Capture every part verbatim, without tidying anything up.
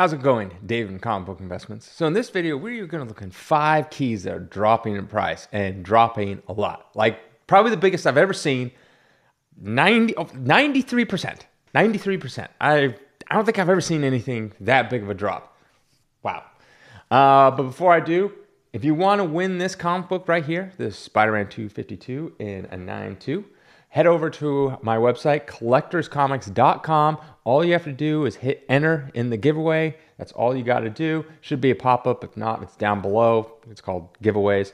How's it going? Dave from Comic Book Investments. So in this video, we're going to look at five keys that are dropping in price and dropping a lot. Like probably the biggest I've ever seen, ninety, ninety-three percent. ninety-three percent. I, I don't think I've ever seen anything that big of a drop. Wow. Uh, but before I do, if you want to win this comic book right here, this Spider-Man two fifty-two in a nine two, head over to my website, collectors comics dot com. All you have to do is hit enter in the giveaway. That's all you got to do. Should be a pop-up. If not, it's down below. It's called giveaways.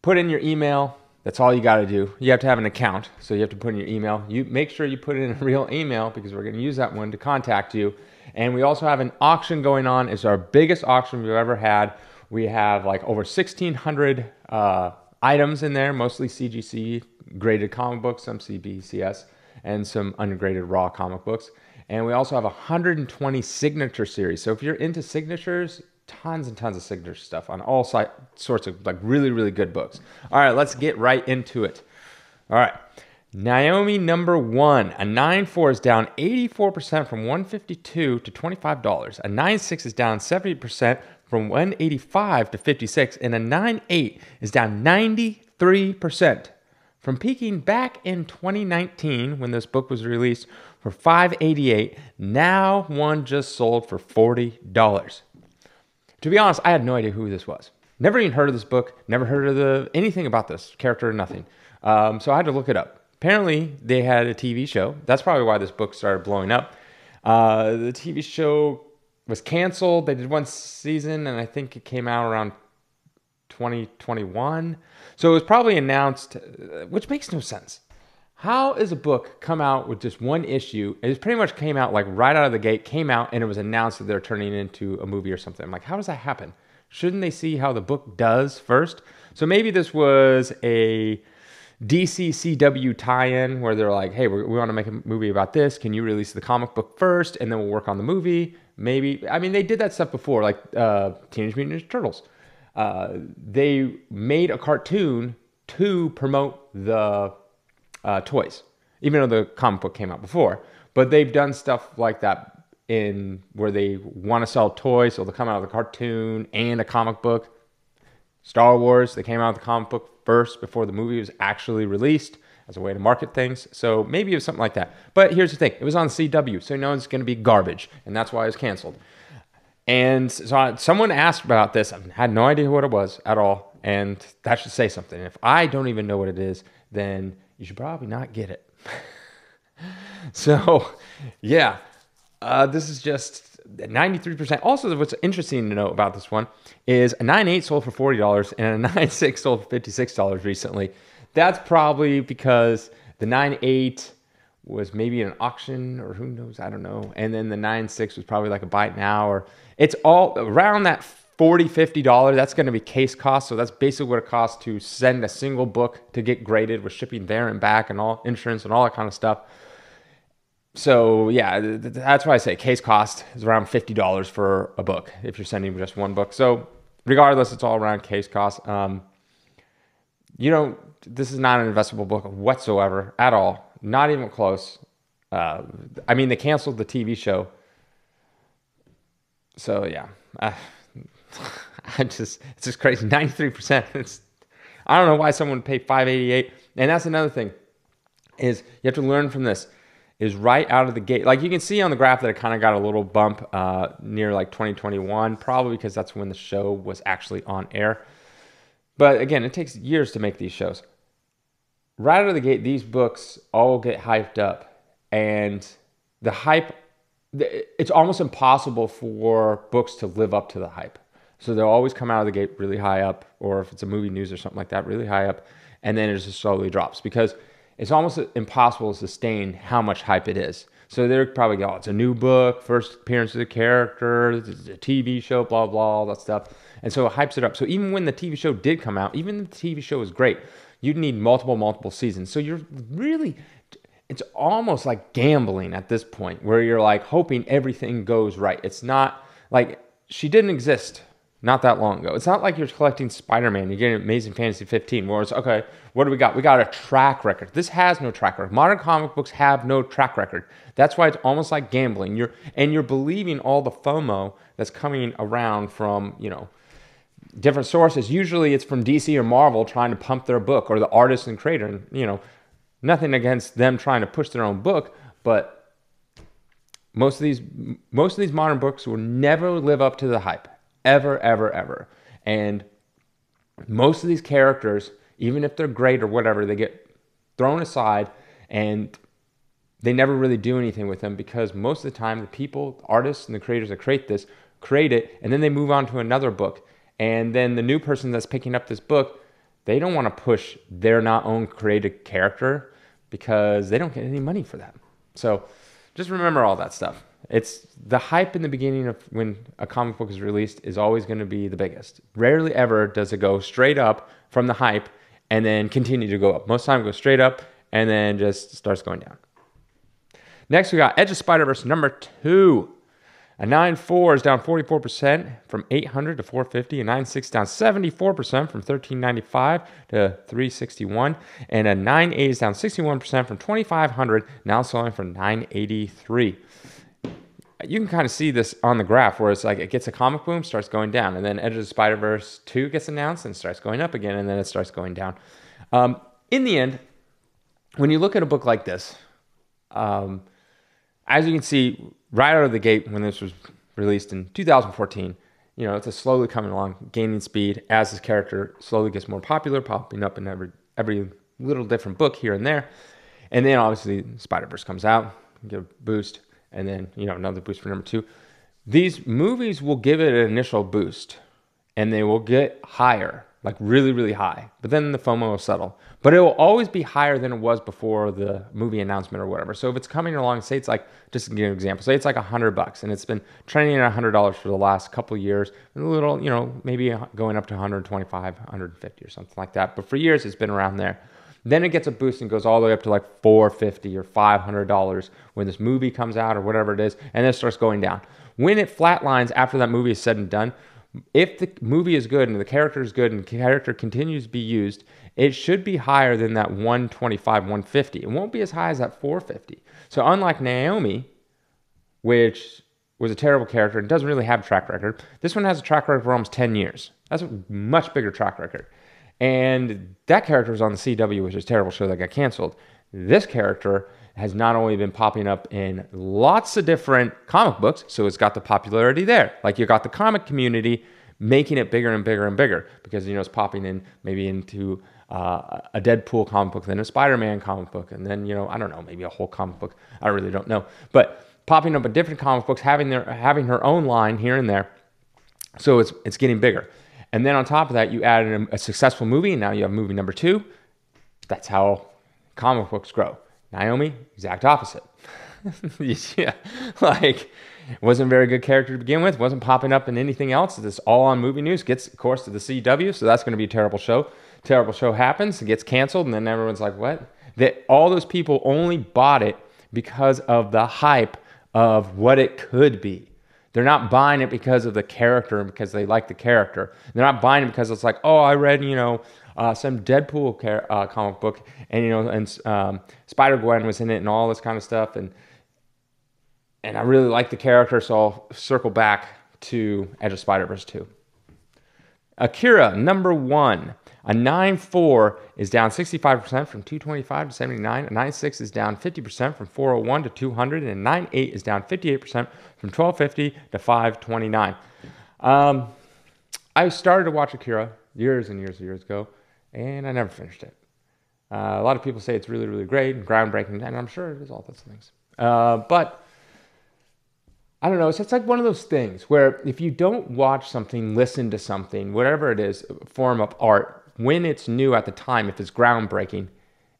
Put in your email. That's all you got to do. You have to have an account, so you have to put in your email. You make sure you put in a real email because we're going to use that one to contact you. And we also have an auction going on. It's our biggest auction we've ever had. We have like over sixteen hundred uh, items in there, mostly C G C graded comic books, some C B C S, and some ungraded raw comic books. And we also have one hundred twenty signature series. So if you're into signatures, tons and tons of signature stuff on all si sorts of like really, really good books. All right, let's get right into it. All right, Naomi number one, a nine four is down eighty-four percent from one fifty-two to twenty-five dollars. A nine six is down seventy percent from one eighty-five to fifty-six. And a nine eight is down ninety-three percent. From peaking back in twenty nineteen when this book was released for five eighty-eight, now one just sold for forty dollars. To be honest, I had no idea who this was. Never even heard of this book, never heard of the, anything about this character or nothing. Um, so I had to look it up. Apparently, they had a T V show. That's probably why this book started blowing up. Uh, the T V show was canceled. They did one season, and I think it came out around twenty twenty-one. So it was probably announced, which makes no sense. How is a book come out with just one issue? It pretty much came out like right out of the gate, came out and it was announced that they're turning it into a movie or something. I'm like, how does that happen? Shouldn't they see how the book does first? So maybe this was a D C C W tie-in where they're like, hey, we want to make a movie about this. Can you release the comic book first and then we'll work on the movie? Maybe, I mean, they did that stuff before, like uh, Teenage Mutant Ninja Turtles. Uh, they made a cartoon to promote the uh, toys, even though the comic book came out before. But they've done stuff like that in where they want to sell toys, so they'll come out with a cartoon and a comic book. Star Wars, they came out with the comic book first before the movie was actually released as a way to market things. So maybe it was something like that. But here's the thing. It was on C W, so no one's going to be garbage, and that's why it was canceled. And so I, someone asked about this. I had no idea what it was at all. And that should say something. If I don't even know what it is, then you should probably not get it. So, yeah, uh, this is just ninety-three percent. Also, what's interesting to know about this one is a nine eight sold for forty dollars and a nine six sold for fifty-six dollars recently. That's probably because the nine eight was maybe an auction or who knows, I don't know. And then the nine six was probably like a buy it now, or it's all around that forty, fifty dollars. That's gonna be case cost. So that's basically what it costs to send a single book to get graded with shipping there and back and all insurance and all that kind of stuff. So yeah, that's why I say case cost is around fifty dollars for a book if you're sending just one book. So regardless, it's all around case cost. Um, you know, this is not an investable book whatsoever at all. Not even close. Uh, I mean, they canceled the T V show. So, yeah. I, I just, it's just crazy. ninety-three percent. It's, I don't know why someone would pay five eighty-eight. And that's another thing is you have to learn from this is right out of the gate. Like you can see on the graph that it kind of got a little bump uh, near like twenty twenty-one, probably because that's when the show was actually on air. But again, it takes years to make these shows. Right out of the gate, these books all get hyped up, and the hype, it's almost impossible for books to live up to the hype. So they'll always come out of the gate really high up, or if it's a movie news or something like that, really high up, and then it just slowly drops because it's almost impossible to sustain how much hype it is. So they're probably going, oh, it's a new book, first appearance of the character, it's a T V show, blah, blah, all that stuff. And so it hypes it up. So even when the T V show did come out, even if the T V show was great, you'd need multiple, multiple seasons. So you're really, it's almost like gambling at this point where you're like hoping everything goes right. It's not like she didn't exist not that long ago. It's not like you're collecting Spider-Man, you're getting Amazing Fantasy fifteen, where it's, okay, what do we got? We got a track record. This has no track record. Modern comic books have no track record. That's why it's almost like gambling. You're and you're believing all the FOMO that's coming around from, you know, different sources. Usually it's from D C or Marvel trying to pump their book, or the artist and creator, and, you know, nothing against them trying to push their own book, but most of these most of these modern books will never live up to the hype. Ever, ever, ever. And most of these characters, even if they're great or whatever, they get thrown aside and they never really do anything with them, because most of the time the people, the artists and the creators that create this, create it, and then they move on to another book. And then the new person that's picking up this book, they don't want to push their not own created character because they don't get any money for that. So just remember all that stuff. It's the hype in the beginning of when a comic book is released is always going to be the biggest. Rarely ever does it go straight up from the hype and then continue to go up. Most of the time it goes straight up and then just starts going down. Next, we got Edge of Spider-Verse number two. A nine point four is down forty-four percent from eight hundred to four fifty. A nine point six down seventy-four percent from thirteen ninety-five to three sixty-one. And a nine point eight is down sixty-one percent from twenty-five hundred, now selling for nine eighty-three. You can kind of see this on the graph where it's like it gets a comic boom, starts going down, and then Edge of Spider-Verse two gets announced and starts going up again, and then it starts going down. Um, in the end, when you look at a book like this, um, as you can see right out of the gate when this was released in two thousand fourteen, you know, it's a slowly coming along, gaining speed as this character slowly gets more popular, popping up in every, every little different book here and there. And then obviously Spider-Verse comes out, you get a boost. And then, you know, another boost for number two. These movies will give it an initial boost and they will get higher, like really, really high. But then the FOMO will settle. But it will always be higher than it was before the movie announcement or whatever. So if it's coming along, say it's like, just to give an example, say it's like a hundred bucks, and it's been trending at a hundred dollars for the last couple of years, a little, you know, maybe going up to a hundred twenty-five, a hundred fifty or something like that. But for years, it's been around there. Then it gets a boost and goes all the way up to like four fifty or five hundred dollars when this movie comes out or whatever it is, and then it starts going down. When it flatlines after that movie is said and done, if the movie is good and the character is good and the character continues to be used, it should be higher than that one twenty-five, one fifty. It won't be as high as that four fifty. So unlike Naomi, which was a terrible character and doesn't really have a track record, this one has a track record for almost ten years. That's a much bigger track record. And that character was on the C W, which is a terrible show that got canceled. This character has not only been popping up in lots of different comic books, so it's got the popularity there. Like, you got the comic community making it bigger and bigger and bigger because, you know, it's popping in maybe into uh, a Deadpool comic book, then a Spider-Man comic book, and then, you know, I don't know, maybe a whole comic book. I really don't know. But popping up in different comic books, having their having her own line here and there, so it's it's getting bigger. And then on top of that, you add in a successful movie, and now you have movie number two. That's how comic books grow. Naomi, exact opposite. Yeah, like, wasn't a very good character to begin with, wasn't popping up in anything else. This all-on movie news gets, of course, to the C W, so that's going to be a terrible show. Terrible show happens, it gets canceled, and then everyone's like, what? That all those people only bought it because of the hype of what it could be. They're not buying it because of the character and because they like the character. They're not buying it because it's like, oh, I read, you know, uh, some Deadpool car uh, comic book, and, you know, and um, Spider-Gwen was in it and all this kind of stuff. And and I really like the character, so I'll circle back to Edge of Spider-Verse two. Akira, number one. A nine point four is down sixty-five percent from two twenty-five to seventy-nine. A nine point six is down fifty percent from four oh one to two hundred. And a nine point eight is down fifty-eight percent from twelve fifty to five twenty-nine. Um, I started to watch Akira years and years and years ago, and I never finished it. Uh, a lot of people say it's really, really great and groundbreaking, and I'm sure it is all those things. Uh, but I don't know. It's like one of those things where if you don't watch something, listen to something, whatever it is, form of art, when it's new at the time, if it's groundbreaking,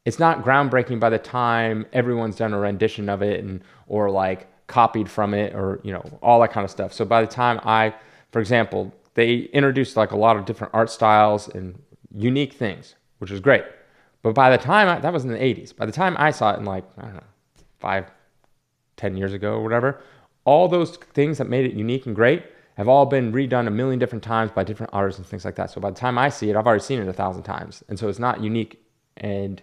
it's not groundbreaking by the time everyone's done a rendition of it and or like copied from it or, you know, all that kind of stuff. So by the time I, for example, they introduced like a lot of different art styles and unique things, which is great. But by the time, I, that was in the eighties, by the time I saw it in like, I don't know, five, ten years ago or whatever, all those things that made it unique and great have all been redone a million different times by different artists and things like that. So by the time I see it, I've already seen it a thousand times. And so it's not unique and,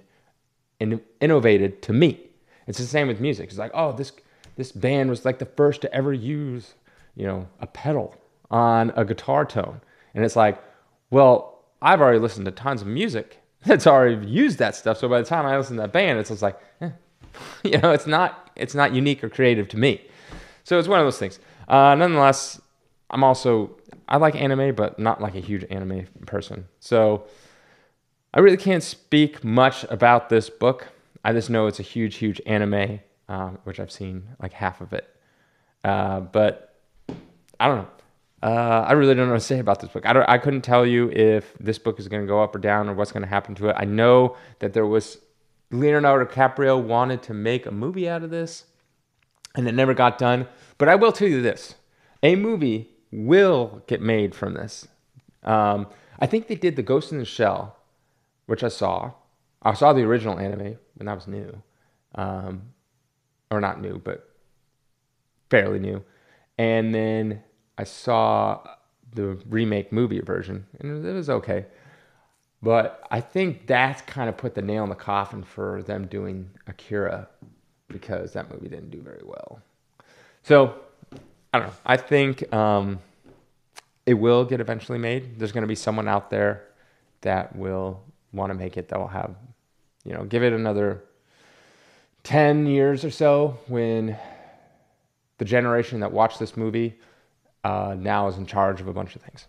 and innovated to me. It's the same with music. It's like, oh, this, this band was like the first to ever use, you know, a pedal on a guitar tone. And it's like, well, I've already listened to tons of music that's already used that stuff. So by the time I listen to that band, it's just like, eh. You know, it's not, it's not unique or creative to me. So it's one of those things. Uh, nonetheless, I'm also, I like anime, but not like a huge anime person. So I really can't speak much about this book. I just know it's a huge, huge anime, um, which I've seen like half of it. Uh, but I don't know. Uh, I really don't know what to say about this book. I, don't, I couldn't tell you if this book is going to go up or down or what's going to happen to it. I know that there was, Leonardo DiCaprio wanted to make a movie out of this, and it never got done. But I will tell you this. A movie will get made from this. Um, I think they did the Ghost in the Shell, which I saw. I saw the original anime when that was new. Um, or not new, but fairly new. And then I saw the remake movie version, and it was okay. But I think that's kind of put the nail in the coffin for them doing Akira, because that movie didn't do very well. So, I don't know. I think um, it will get eventually made. There's going to be someone out there that will want to make it, that will have, you know, give it another ten years or so, when the generation that watched this movie uh, now is in charge of a bunch of things.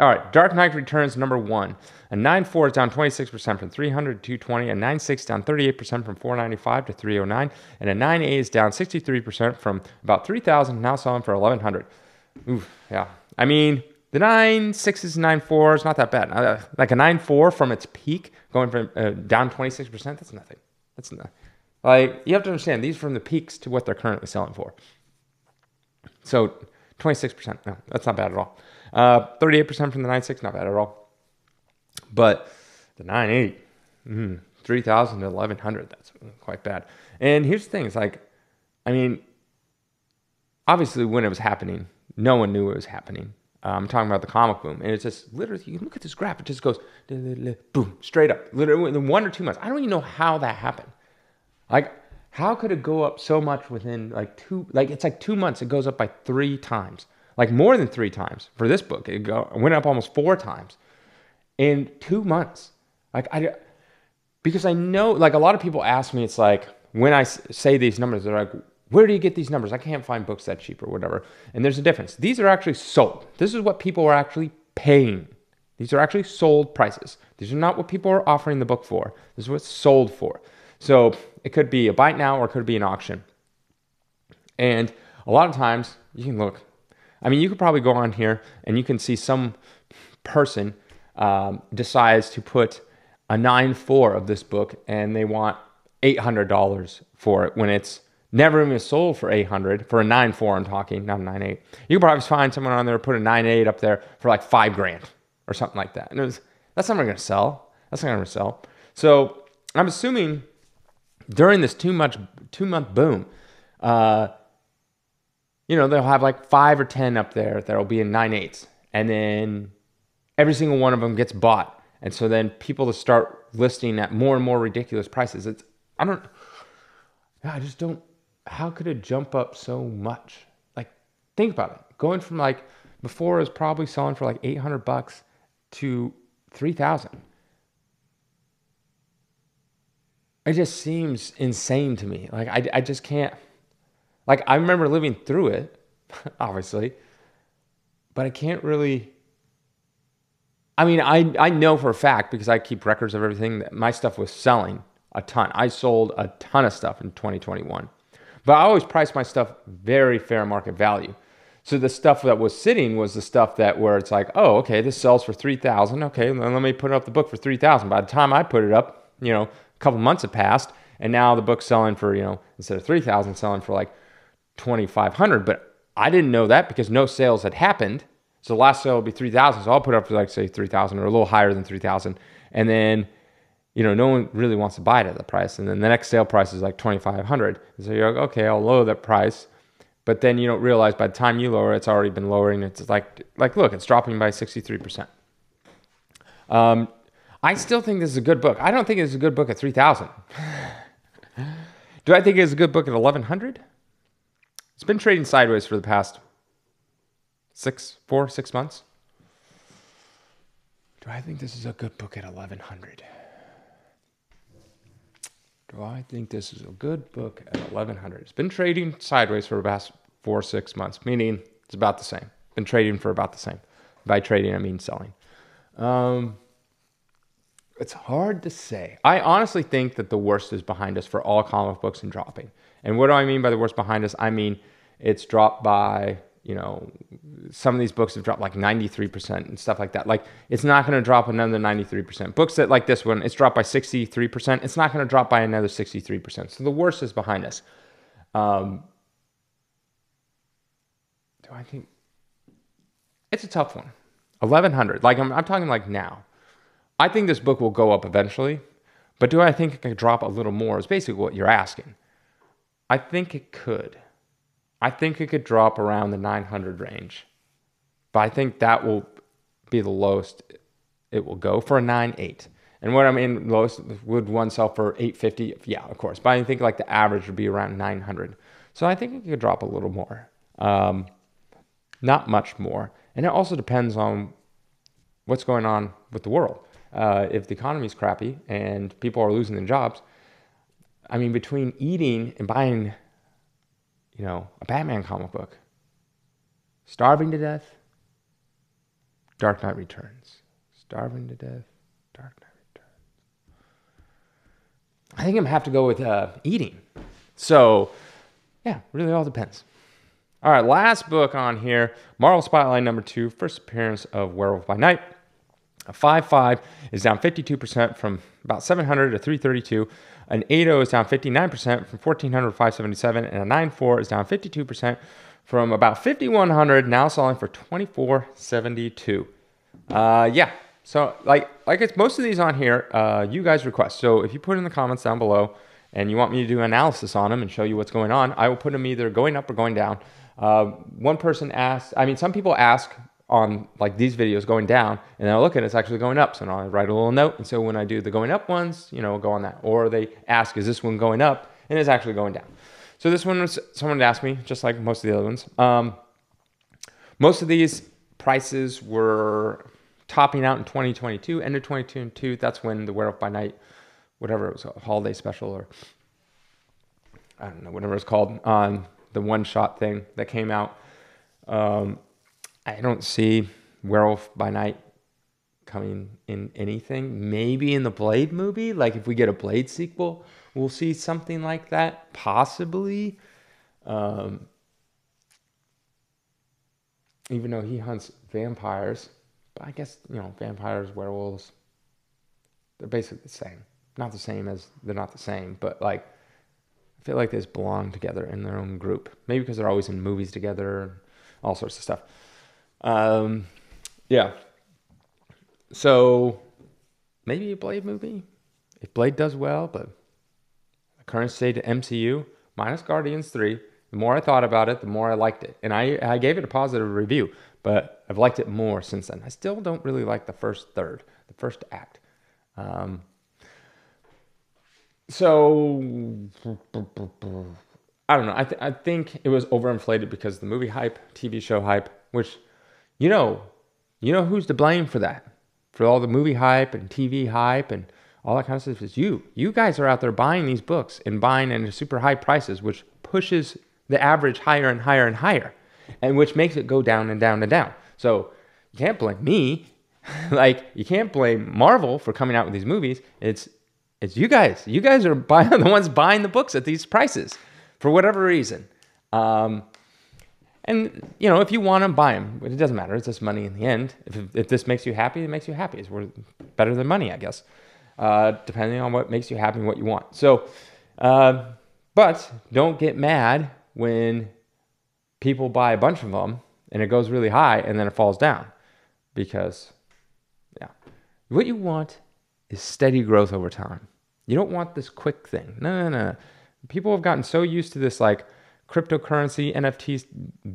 All right, Dark Knight Returns number one. A nine four is down twenty-six percent from three hundred to two twenty. A nine six down thirty-eight percent from four ninety-five to three oh nine. And a nine eight is down sixty-three percent from about three thousand, now selling for eleven hundred. Oof, yeah. I mean, the nine sixes and nine four is not that bad. Uh, like a nine four from its peak, going from uh, down twenty-six percent, that's nothing. That's nothing. Like, you have to understand, these are from the peaks to what they're currently selling for. So, twenty-six percent, no, that's not bad at all. Uh, thirty-eight percent from the nine six, not bad at all. But the nine eight, mm, three thousand to eleven hundred, that's quite bad. And here's the thing, it's like, I mean, obviously when it was happening, no one knew it was happening. Uh, I'm talking about the comic boom, and it's just literally, you look at this graph, it just goes, boom, straight up, literally within one or two months. I don't even know how that happened. Like, how could it go up so much within like two, like it's like two months, it goes up by three times. Like more than three times for this book. It, go, it went up almost four times in two months. Like I, because I know, like a lot of people ask me, it's like, when I say these numbers, they're like, where do you get these numbers? I can't find books that cheap or whatever. And there's a difference. These are actually sold. This is what people are actually paying. These are actually sold prices. These are not what people are offering the book for. This is what's sold for. So it could be a buy now or it could be an auction. And a lot of times you can look, I mean, you could probably go on here and you can see some person um, decides to put a nine four of this book and they want eight hundred dollars for it when it's never even sold for eight hundred, for a nine four I'm talking, not a nine eight. You could probably find someone on there, put a nine eight up there for like five grand or something like that. And it was, that's not going to sell. That's not going to sell. So I'm assuming during this two month, two month boom, uh, you know, they'll have like five or ten up there that'll be in nine eights. And then every single one of them gets bought. And so then people will start listing at more and more ridiculous prices. It's, I don't, I just don't, how could it jump up so much? Like, think about it. Going from like, before it was probably selling for like eight hundred bucks to three thousand. It just seems insane to me. Like, I, I just can't. Like, I remember living through it, obviously, but I can't really, I mean, I, I know for a fact, because I keep records of everything, that my stuff was selling a ton. I sold a ton of stuff in twenty twenty-one, but I always priced my stuff very fair market value. So the stuff that was sitting was the stuff that where it's like, oh, okay, this sells for three thousand. Okay, then let me put up the book for three thousand. By the time I put it up, you know, a couple months had passed, and now the book's selling for, you know, instead of three thousand, selling for like twenty-five hundred, but I didn't know that because no sales had happened. So the last sale would be three thousand. So I'll put up for like say three thousand or a little higher than three thousand. And then, you know, no one really wants to buy it at the price. And then the next sale price is like twenty-five hundred. And so you're like, okay, I'll lower that price But then you don't realize by the time you lower, it's already been lowering. It's like, like look, it's dropping by sixty-three percent. Um, I still think this is a good book. I don't think it's a good book at three thousand. Do I think it's a good book at eleven hundred? It's been trading sideways for the past six, four, six months. Do I think this is a good book at eleven hundred? Do I think this is a good book at eleven hundred? It's been trading sideways for about four, six months, meaning it's about the same. Been trading for about the same. By trading, I mean selling. Um, it's hard to say. I honestly think that the worst is behind us for all comic books and dropping. And what do I mean by the worst behind us? I mean, it's dropped by, you know, some of these books have dropped like ninety-three percent and stuff like that. Like, it's not going to drop another ninety-three percent. Books that like this one, it's dropped by sixty-three percent. It's not going to drop by another sixty-three percent. So the worst is behind us. Um, do I think it's a tough one? eleven hundred. Like, I'm, I'm talking like now. I think this book will go up eventually, but do I think it can drop a little more is basically what you're asking. I think it could. I think it could drop around the nine hundred range. But I think that will be the lowest it will go for a nine eight. And what I mean, lowest would one sell for eight fifty? Yeah, of course. But I think like the average would be around nine hundred. So I think it could drop a little more. Um, not much more. And it also depends on what's going on with the world. Uh, if the economy's crappy and people are losing their jobs, I mean, between eating and buying, you know, a Batman comic book, starving to death, Dark Knight Returns. Starving to death, Dark Knight Returns. I think I'm going to have to go with uh, eating. So, yeah, really all depends. All right, last book on here, Marvel Spotlight number two, first appearance of Werewolf by Night. A five five is down fifty-two percent from about seven hundred to three thirty-two. An eight oh is down fifty-nine percent from fourteen hundred to five seventy-seven. And a nine four is down fifty-two percent from about fifty-one hundred, now selling for twenty-four seventy-two. Uh, yeah, so like, like it's most of these on here, uh, you guys request. So if you put in the comments down below and you want me to do analysis on them and show you what's going on, I will put them either going up or going down. Uh, one person asked, I mean, some people ask on like these videos going down, and then I look at it, it's actually going up. So now I write a little note. And so when I do the going up ones, you know, I'll go on that. Or they ask, is this one going up? And it's actually going down. So this one was someone asked me, just like most of the other ones. Um, most of these prices were topping out in twenty twenty-two, end of twenty twenty-two. That's when the Werewolf by Night, whatever it was, a holiday special, or I don't know, whatever it's called, on the one shot thing that came out. Um, I don't see Werewolf by Night coming in anything. Maybe in the Blade movie, like if we get a Blade sequel, we'll see something like that, possibly. Um, even though he hunts vampires, but I guess, you know, vampires, werewolves, they're basically the same. Not the same as, they're not the same, but like, I feel like they just belong together in their own group. Maybe because they're always in movies together and all sorts of stuff. Um, yeah. So maybe a Blade movie if Blade does well, but the current state of M C U minus Guardians three. The more I thought about it, the more I liked it, and I I gave it a positive review, but I've liked it more since then. I still don't really like the first third, the first act. Um, so I don't know. I th I think it was overinflated because of the movie hype, T V show hype, which. You know, you know who's to blame for that? For all the movie hype and T V hype and all that kind of stuff is you. You guys are out there buying these books and buying at super high prices, which pushes the average higher and higher and higher, and which makes it go down and down and down. So you can't blame me. Like, you can't blame Marvel for coming out with these movies. It's it's you guys. You guys are buying, the ones buying the books at these prices for whatever reason. Um... And, you know, if you want them, buy them. It doesn't matter. It's just money in the end. If, if this makes you happy, it makes you happy. It's worth better than money, I guess, uh, depending on what makes you happy and what you want. So, uh, but don't get mad when people buy a bunch of them and it goes really high and then it falls down because, yeah. What you want is steady growth over time. You don't want this quick thing. No, no, no. People have gotten so used to this, like, cryptocurrency, N F Ts,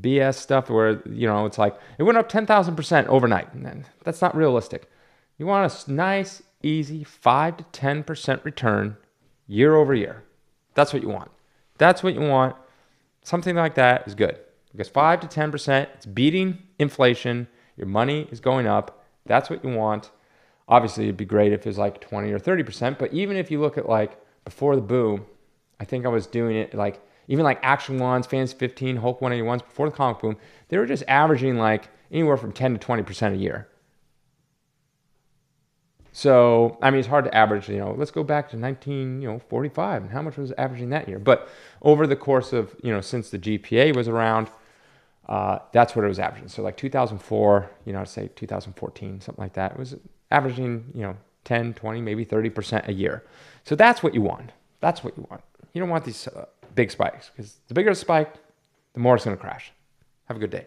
B S stuff where, you know, it's like, it went up ten thousand percent overnight. And that's not realistic. You want a nice, easy five to ten percent return year over year. That's what you want. That's what you want. Something like that is good. Because five to ten percent, it's beating inflation. Your money is going up. That's what you want. Obviously, it'd be great if it was like twenty or thirty percent. But even if you look at like before the boom, I think I was doing it like, even like Action Wands, Fantasy fifteen, Hulk one eighty-ones, before the comic boom, they were just averaging like anywhere from ten to twenty percent a year. So, I mean, it's hard to average, you know, let's go back to nineteen forty-five and how much was it averaging that year? But over the course of, you know, since the G P A was around, uh, that's what it was averaging. So like two thousand four, you know, I'd say two thousand fourteen, something like that. It was averaging, you know, ten, twenty, maybe thirty percent a year. So that's what you want. That's what you want. You don't want these... Uh, big spikes, because the bigger the spike, the more it's going to crash. Have a good day.